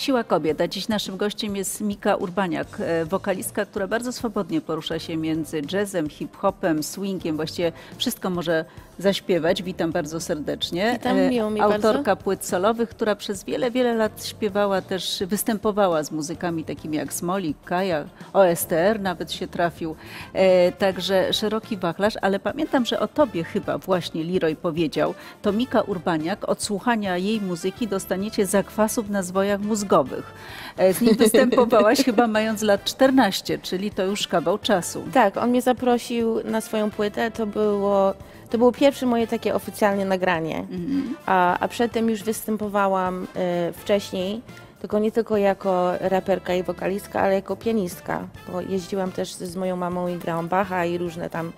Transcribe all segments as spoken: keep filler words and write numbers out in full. Siła Kobiet, a dziś naszym gościem jest Mika Urbaniak, wokalistka, która bardzo swobodnie porusza się między jazzem, hip-hopem, swingiem, właściwie wszystko może zaśpiewać. Witam bardzo serdecznie. Witam, miło mi Autorka bardzo. Płyt solowych, która przez wiele, wiele lat śpiewała też, występowała z muzykami takimi jak Smolik, Kaja, O S T R nawet się trafił. E, także szeroki wachlarz, ale pamiętam, że o tobie chyba właśnie Liroy powiedział, to Mika Urbaniak, od słuchania jej muzyki dostaniecie zakwasów na zwojach mózgowych. E, z nim występowałaś chyba mając lat czternaście, czyli to już kawał czasu. Tak, on mnie zaprosił na swoją płytę, to było... To było pierwsze moje takie oficjalne nagranie, mm-hmm. a, a przedtem już występowałam y, wcześniej, tylko nie tylko jako raperka i wokalistka, ale jako pianistka, bo jeździłam też z moją mamą i grałam Bacha i różne tam,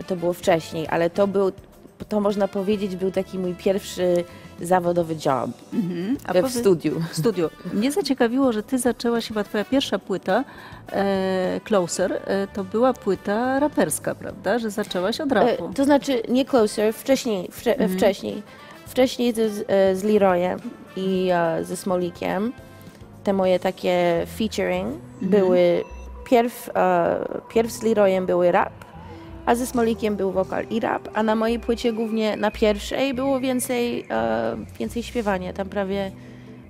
y, to było wcześniej, ale to był, to można powiedzieć, był taki mój pierwszy zawodowy job mm-hmm. a w, w studiu. W studiu. Mnie zaciekawiło, że ty zaczęłaś, chyba twoja pierwsza płyta, e, Closer, e, to była płyta raperska, prawda? Że zaczęłaś od rapu. E, to znaczy nie Closer, wcześniej, wcze, mm-hmm. wcześniej. Wcześniej z, z Liroyem i e, ze Smolikiem. Te moje takie featuring mm-hmm. były, pierw, e, pierw z Liroyem były rap, a ze Smolikiem był wokal i rap, a na mojej płycie głównie na pierwszej było więcej, e, więcej śpiewania, tam prawie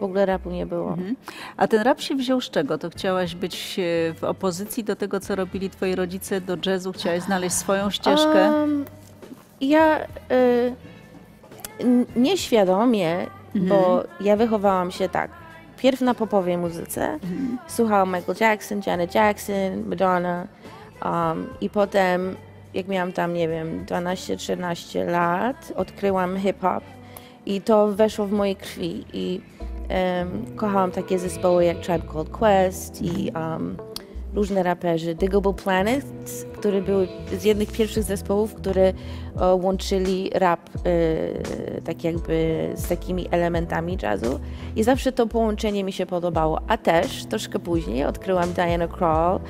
w ogóle rapu nie było. Mhm. A ten rap się wziął z czego? To chciałaś być w opozycji do tego, co robili twoi rodzice, do jazzu, chciałaś znaleźć swoją ścieżkę? Um, ja y, nieświadomie, mhm. bo ja wychowałam się tak, pierw na popowej muzyce, mhm. słuchałam Michael Jackson, Janet Jackson, Madonna um, i potem jak miałam tam, nie wiem, dwanaście trzynaście lat, odkryłam hip-hop i to weszło w moje krwi i um, kochałam takie zespoły jak Tribe Called Quest i um, różne raperzy. Digable Planets, które były z jednych pierwszych zespołów, które o, łączyli rap y, tak jakby z takimi elementami jazzu i zawsze to połączenie mi się podobało, a też troszkę później odkryłam Diana Krall,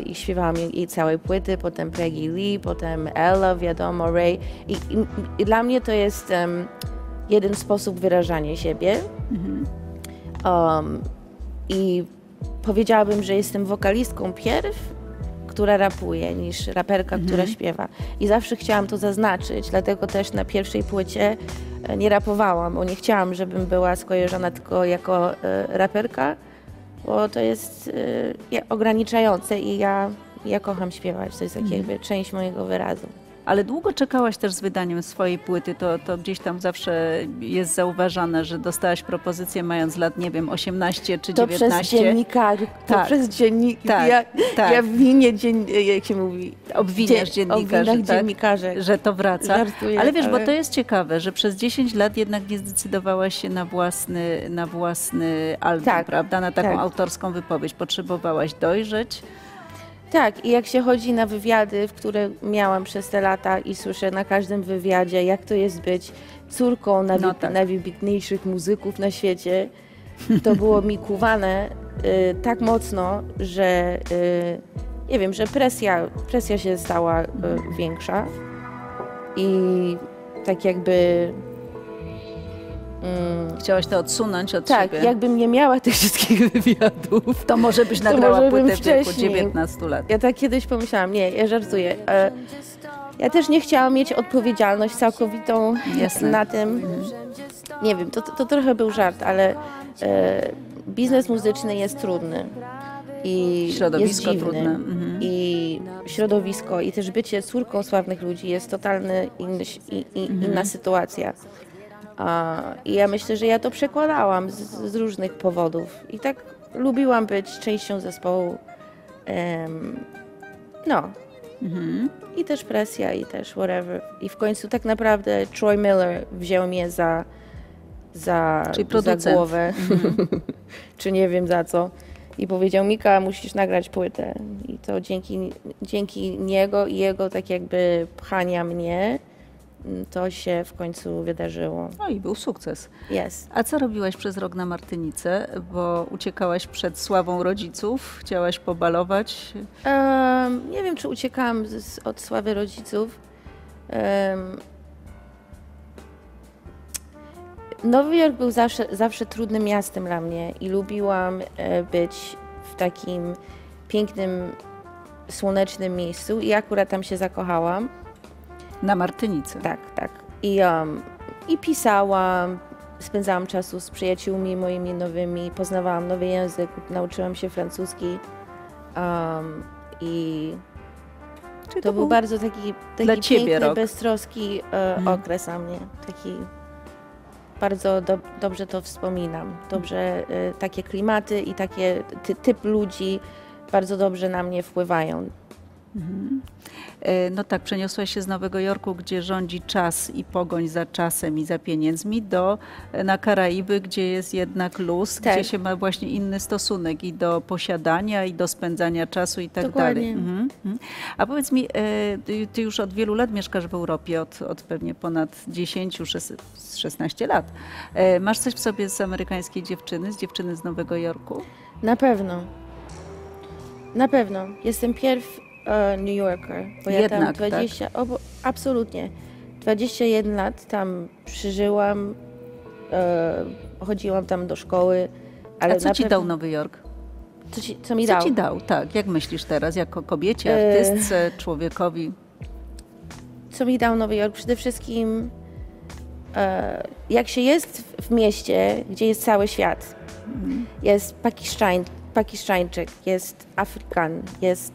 Uh, i śpiewałam jej, jej całej płyty, potem Peggy Lee, potem Ella, wiadomo, Ray. I, i, i dla mnie to jest um, jeden sposób wyrażania siebie. Mm-hmm. um, I powiedziałabym, że jestem wokalistką pierw, która rapuje, niż raperka, mm-hmm. która śpiewa. I zawsze chciałam to zaznaczyć, dlatego też na pierwszej płycie nie rapowałam, bo nie chciałam, żebym była skojarzona tylko jako y, raperka, bo to jest y, ograniczające i ja, ja kocham śpiewać, to jest tak jakby część mojego wyrazu. Ale długo czekałaś też z wydaniem swojej płyty, to, to gdzieś tam zawsze jest zauważane, że dostałaś propozycję mając lat, nie wiem, osiemnaście czy dziewiętnaście. To przez dziennikarzy, tak, to przez dziennikarzy. Tak, ja, tak. ja winię, dzien, jak się mówi, obwiniasz Dzie, dziennikarzy, tak, dziennikarzy, że to wraca. Żartuję, ale wiesz, ale... bo to jest ciekawe, że przez dziesięć lat jednak nie zdecydowałaś się na własny, na własny album, tak, prawda, na taką tak. autorską wypowiedź. Potrzebowałaś dojrzeć. Tak, i jak się chodzi na wywiady, które miałam przez te lata i słyszę na każdym wywiadzie, jak to jest być córką najwi- no tak. najwybitniejszych muzyków na świecie, to było mi kuwane y, tak mocno, że y, nie wiem, że presja, presja się stała y, większa i tak jakby... Mm. Chciałaś to odsunąć od tak, siebie. Tak, jakbym nie miała tych wszystkich wywiadów. To może byś nagrała może płytę w wieku dziewiętnastu lat. Ja tak kiedyś pomyślałam, nie, ja żartuję. Ja też nie chciałam mieć odpowiedzialność całkowitą Jasne. na tym. Nie wiem, to, to trochę był żart, ale biznes muzyczny jest trudny. I środowisko jest trudne. Mhm. I środowisko, i też bycie córką sławnych ludzi jest totalnie inny, i, i, mhm. inna sytuacja. I ja myślę, że ja to przekładałam z, z różnych powodów i tak lubiłam być częścią zespołu, um, no mm-hmm. i też presja i też whatever i w końcu tak naprawdę Troy Miller wziął mnie za, za, za głowę, mm-hmm. czy nie wiem za co i powiedział Mika, musisz nagrać płytę i to dzięki, dzięki niego i jego tak jakby pchania mnie to się w końcu wydarzyło. No i był sukces. Yes. A co robiłaś przez rok na Martynice? Bo uciekałaś przed sławą rodziców, chciałaś pobalować? Um, nie wiem, czy uciekałam z, od sławy rodziców. Um, Nowy Jork był zawsze, zawsze trudnym miastem dla mnie i lubiłam być w takim pięknym, słonecznym miejscu i akurat tam się zakochałam. Na Martynicy. Tak, tak. I, um, i pisałam, spędzałam czasu z przyjaciółmi moimi nowymi, poznawałam nowy język, nauczyłam się francuski um, i to, to był, był bardzo taki, taki dla ciebie piękny, rok. beztroski e, mhm. okres dla mnie. Taki, bardzo do, dobrze to wspominam, dobrze e, takie klimaty i takie ty, typ ludzi bardzo dobrze na mnie wpływają. Mhm. No tak, przeniosłaś się z Nowego Jorku, gdzie rządzi czas i pogoń za czasem i za pieniędzmi, do, na Karaiby, gdzie jest jednak luz, tak. gdzie się ma właśnie inny stosunek i do posiadania, i do spędzania czasu i tak Dokładnie. dalej. Mhm. A powiedz mi, ty już od wielu lat mieszkasz w Europie, od, od pewnie ponad dziesięciu, szesnaście lat. Masz coś w sobie z amerykańskiej dziewczyny, z dziewczyny z Nowego Jorku? Na pewno. Na pewno. Jestem pierw New Yorker, bo ja Jednak, tam dwadzieścia, tak? obo, absolutnie, dwadzieścia jeden lat tam przeżyłam, e, chodziłam tam do szkoły. Ale A co ci pewno... dał Nowy Jork? Co, ci, co mi co dał? Co ci dał, tak, jak myślisz teraz, jako kobiecie, artystce, e... człowiekowi? Co mi dał Nowy Jork? Przede wszystkim, e, jak się jest w, w mieście, gdzie jest cały świat, mhm. jest Pakistań, Pakistańczyk, jest Afrykan, jest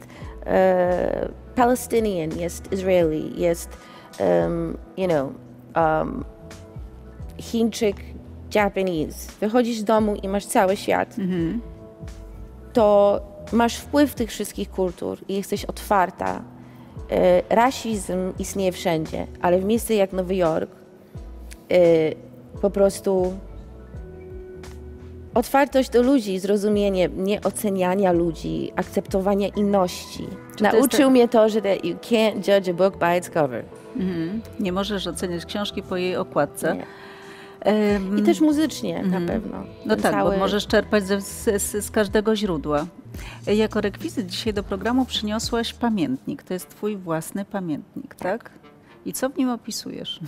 Uh, Palestinian, jest Izraeli, jest um, you know, um, Chińczyk, Japanese. Wychodzisz z domu i masz cały świat, mm-hmm. to masz wpływ tych wszystkich kultur i jesteś otwarta. E, rasizm istnieje wszędzie, ale w miejscu jak Nowy Jork e, po prostu otwartość do ludzi, zrozumienie, nieoceniania ludzi, akceptowania inności. Czy Nauczył to... mnie to, że you can't judge a book by its cover. Mm-hmm. Nie możesz oceniać książki po jej okładce. Nie. I też muzycznie mm. na pewno. No tak, cały... bo możesz czerpać z, z, z każdego źródła. Jako rekwizyt dzisiaj do programu przyniosłaś pamiętnik. To jest twój własny pamiętnik, tak? I co w nim opisujesz?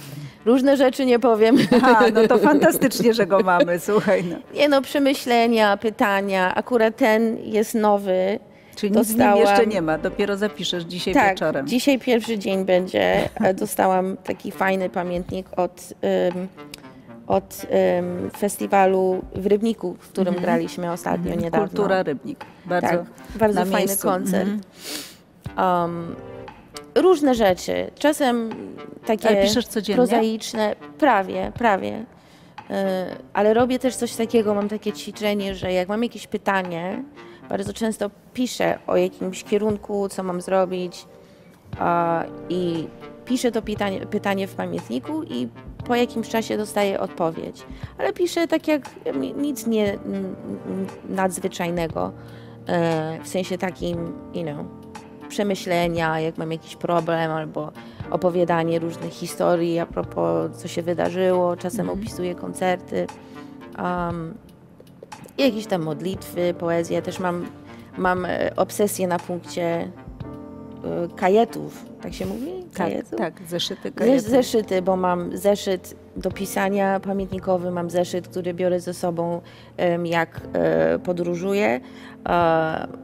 Różne rzeczy nie powiem. A, no to fantastycznie, że go mamy, słuchaj. No. Nie no, przemyślenia, pytania. Akurat ten jest nowy. Czyli dostałam... nic w nim jeszcze nie ma, dopiero zapiszesz dzisiaj tak, wieczorem. Dzisiaj pierwszy dzień będzie. Dostałam taki fajny pamiętnik od, um, od um, festiwalu w Rybniku, w którym mm. graliśmy ostatnio mm. niedawno. Kultura Rybnik. Bardzo, tak, bardzo fajny miejscu. koncert. Mm. Um, Różne rzeczy, czasem takie prozaiczne, prawie, prawie, yy, ale robię też coś takiego, mam takie ćwiczenie, że jak mam jakieś pytanie, bardzo często piszę o jakimś kierunku, co mam zrobić yy, i piszę to pytanie, pytanie w pamiętniku i po jakimś czasie dostaję odpowiedź, ale piszę tak jak nic nie nadzwyczajnego, yy, w sensie takim, you know, przemyślenia, jak mam jakiś problem, albo opowiadanie różnych historii a propos, co się wydarzyło. Czasem mm. opisuję koncerty, um, jakieś tam modlitwy, poezję. Też mam, mam obsesję na punkcie y, kajetów, tak się mówi? Kajetów? Tak, tak, zeszyty kajetów. Zeszyty, bo mam zeszyt do pisania pamiętnikowy, mam zeszyt, który biorę ze sobą, um, jak y, podróżuję.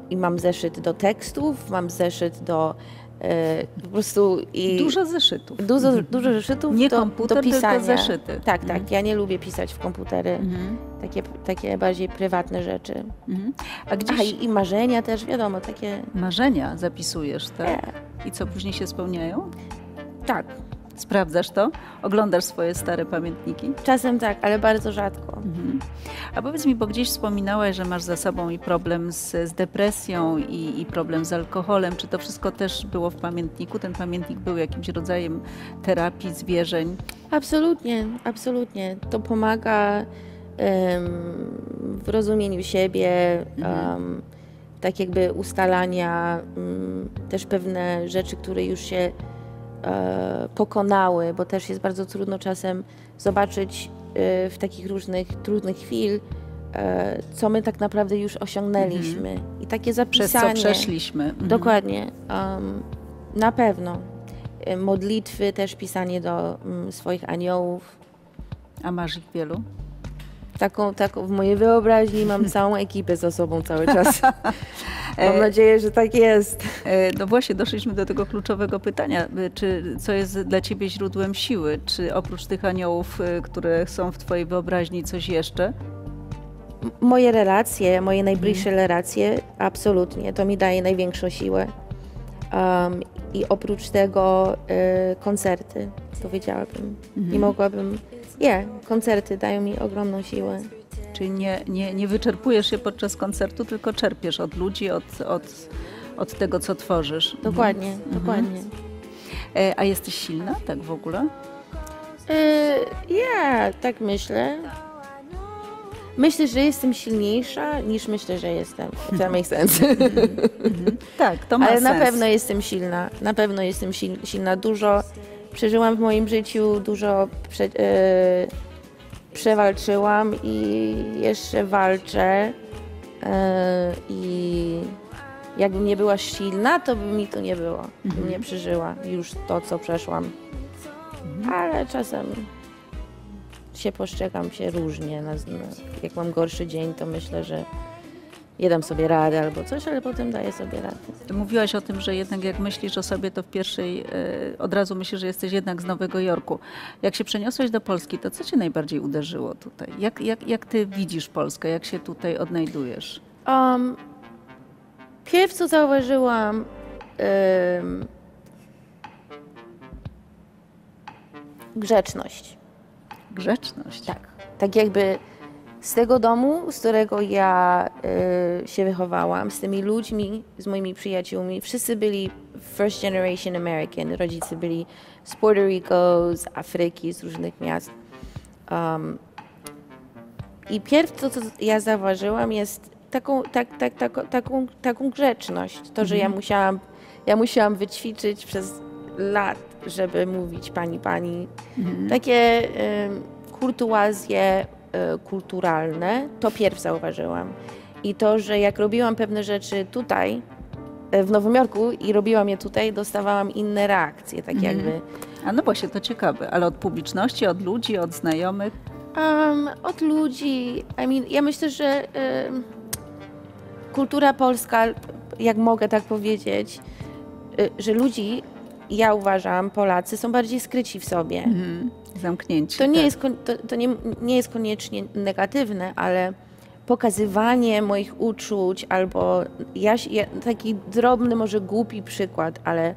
I mam zeszyt do tekstów, mam zeszyt do e, po prostu... I dużo zeszytów. Dużo, mhm. dużo zeszytów Nie do, komputer, do pisania. Tylko zeszyty. Tak, mhm. tak. Ja nie lubię pisać w komputery. Mhm. Takie, takie bardziej prywatne rzeczy. Mhm. A gdzieś... Aha, i, i marzenia też, wiadomo, takie... Marzenia zapisujesz, tak? Yeah. I co, później się spełniają? Tak. Sprawdzasz to? Oglądasz swoje stare pamiętniki? Czasem tak, ale bardzo rzadko. Mhm. A powiedz mi, bo gdzieś wspominałaś, że masz za sobą i problem z, z depresją i, i problem z alkoholem. Czy to wszystko też było w pamiętniku? Ten pamiętnik był jakimś rodzajem terapii, zwierzeń? Absolutnie, absolutnie. To pomaga um, w rozumieniu siebie, mhm. um, tak jakby ustalania um, też pewne rzeczy, które już się pokonały, bo też jest bardzo trudno czasem zobaczyć w takich różnych trudnych chwil, co my tak naprawdę już osiągnęliśmy. Mhm. I takie zapisanie. Przez co przeszliśmy. Mhm. Dokładnie. Um, na pewno. Modlitwy, też pisanie do um, swoich aniołów. A masz ich wielu? Taką, taką, w mojej wyobraźni mam całą ekipę za sobą cały czas. Mam nadzieję, że tak jest. No właśnie, doszliśmy do tego kluczowego pytania. Czy, co jest dla Ciebie źródłem siły? Czy oprócz tych aniołów, które są w Twojej wyobraźni, coś jeszcze? Moje relacje, moje najbliższe mhm. relacje, absolutnie. To mi daje największą siłę. Um, I oprócz tego y, koncerty, powiedziałabym. Mhm. Nie mogłabym... Nie, yeah, koncerty dają mi ogromną siłę. Czyli nie, nie, nie wyczerpujesz się podczas koncertu, tylko czerpiesz od ludzi, od, od, od tego, co tworzysz. Dokładnie, mhm. dokładnie. E, a jesteś silna tak w ogóle? E, ja tak myślę. Myślę, że jestem silniejsza niż myślę, że jestem. If that makes sense. Mhm. Tak, to ma Ale sens. Ale na pewno jestem silna. Na pewno jestem silna. Dużo przeżyłam w moim życiu, dużo prze, yy, przewalczyłam i jeszcze walczę. Yy, I jakbym nie była silna, to by mi to nie było. Mhm. Bym nie przeżyła już to, co przeszłam. Mhm. Ale czasem się postrzegam się różnie. Jak mam gorszy dzień, to myślę, że nie dam sobie rady albo coś, ale potem daję sobie radę. Mówiłaś o tym, że jednak jak myślisz o sobie, to w pierwszej y, od razu myślisz, że jesteś jednak z Nowego Jorku. Jak się przeniosłeś do Polski, to co Cię najbardziej uderzyło tutaj? Jak, jak, jak Ty widzisz Polskę? Jak się tutaj odnajdujesz? Um, pierw co zauważyłam, um, grzeczność. Grzeczność? Tak. Tak jakby... Z tego domu, z którego ja y, się wychowałam, z tymi ludźmi, z moimi przyjaciółmi, wszyscy byli first generation American. Rodzice byli z Puerto Rico, z Afryki, z różnych miast. Um, I pierwsze, co, co ja zauważyłam, jest taką, tak, tak, tak, taką, taką grzeczność. To, mm-hmm. że ja musiałam, ja musiałam wyćwiczyć przez lat, żeby mówić pani, pani. Mm-hmm. Takie y, kurtuazje kulturalne, to pierw zauważyłam. I to, że jak robiłam pewne rzeczy tutaj, w Nowym Jorku i robiłam je tutaj, dostawałam inne reakcje, tak mm. jakby. A no właśnie, to ciekawe, ale od publiczności, od ludzi, od znajomych? Um, od ludzi, I mean, ja myślę, że y, kultura polska, jak mogę tak powiedzieć, y, że ludzi, ja uważam, Polacy są bardziej skryci w sobie. Mm. Zamknięcie. To, nie, tak. jest, to, to nie, nie jest koniecznie negatywne, ale pokazywanie moich uczuć albo ja, ja, taki drobny, może głupi przykład, ale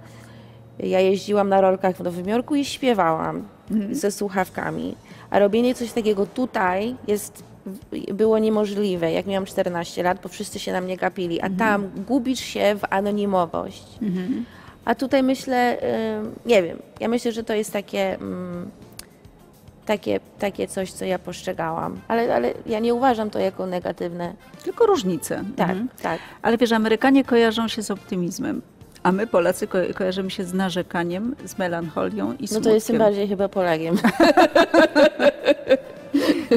ja jeździłam na rolkach w Nowym Jorku i śpiewałam mhm. ze słuchawkami, a robienie coś takiego tutaj jest, było niemożliwe, jak miałam czternaście lat, bo wszyscy się na mnie gapili, a mhm. tam gubisz się w anonimowość. Mhm. A tutaj myślę, nie wiem, ja myślę, że to jest takie... Takie, takie coś, co ja postrzegałam. Ale, ale ja nie uważam to jako negatywne. Tylko różnice. Tak, mhm. tak. Ale wiesz, Amerykanie kojarzą się z optymizmem, a my Polacy ko kojarzymy się z narzekaniem, z melancholią i smutkiem. No to jestem bardziej chyba Polakiem.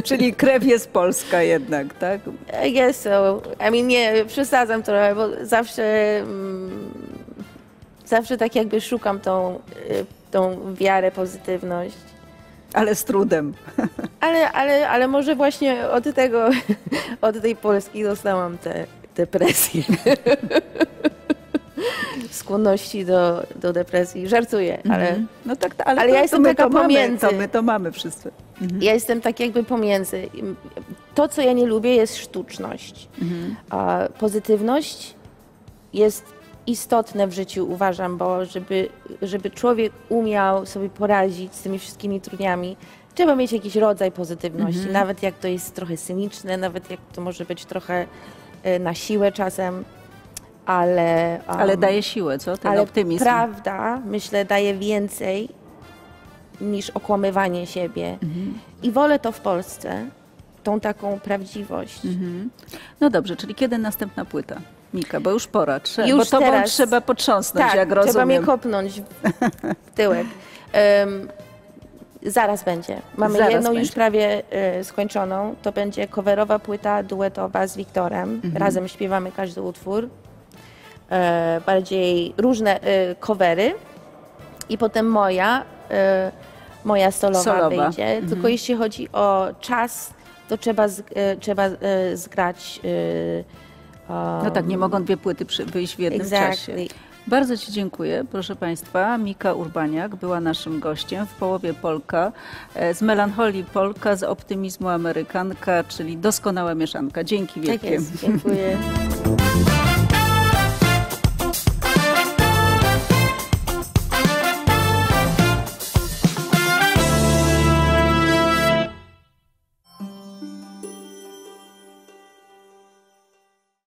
Czyli krew jest polska jednak, tak? I guess so. I mean, nie, przesadzam trochę, bo zawsze... Mm, zawsze tak jakby szukam tą, tą wiarę, pozytywność. Ale z trudem. Ale, ale, ale może właśnie od tego, od tej Polski dostałam te, te presje. Skłonności do, do depresji. Żartuję, mm-hmm. ale, no tak, ale, ale to, ja jestem to taka pomiędzy. Mamy, to my to mamy wszyscy. Mhm. Ja jestem tak jakby pomiędzy. To, co ja nie lubię, jest sztuczność. Mhm. A pozytywność jest istotne w życiu, uważam, bo żeby, żeby człowiek umiał sobie poradzić z tymi wszystkimi trudniami, trzeba mieć jakiś rodzaj pozytywności, mm-hmm. nawet jak to jest trochę cyniczne, nawet jak to może być trochę y, na siłę czasem, ale... Um, ale daje siłę, co? Ten ale optymizm. Prawda, myślę, daje więcej niż okłamywanie siebie. Mm-hmm. I wolę to w Polsce, tą taką prawdziwość. Mm-hmm. No dobrze, czyli kiedy następna płyta? Mika, bo już pora, Trze już bo tobą teraz. Trzeba potrząsnąć, tak, jak rozumiem. Tak, trzeba mnie kopnąć w tyłek. Um, zaraz będzie. Mamy zaraz jedną będzie. Już prawie y, skończoną. To będzie coverowa płyta duetowa z Wiktorem. Mhm. Razem śpiewamy każdy utwór. E, bardziej różne y, covery. I potem moja, y, moja solowa, solowa. wyjdzie, mhm. tylko jeśli chodzi o czas, to trzeba, z, e, trzeba e, zgrać... E, um, no tak, nie mogą dwie płyty przy, wyjść w jednym exactly. czasie. Bardzo ci dziękuję, proszę państwa. Mika Urbaniak była naszym gościem, w połowie Polka, z melancholii Polka, z optymizmu Amerykanka, czyli doskonała mieszanka. Dzięki wielkie. Tak jest, dziękuję.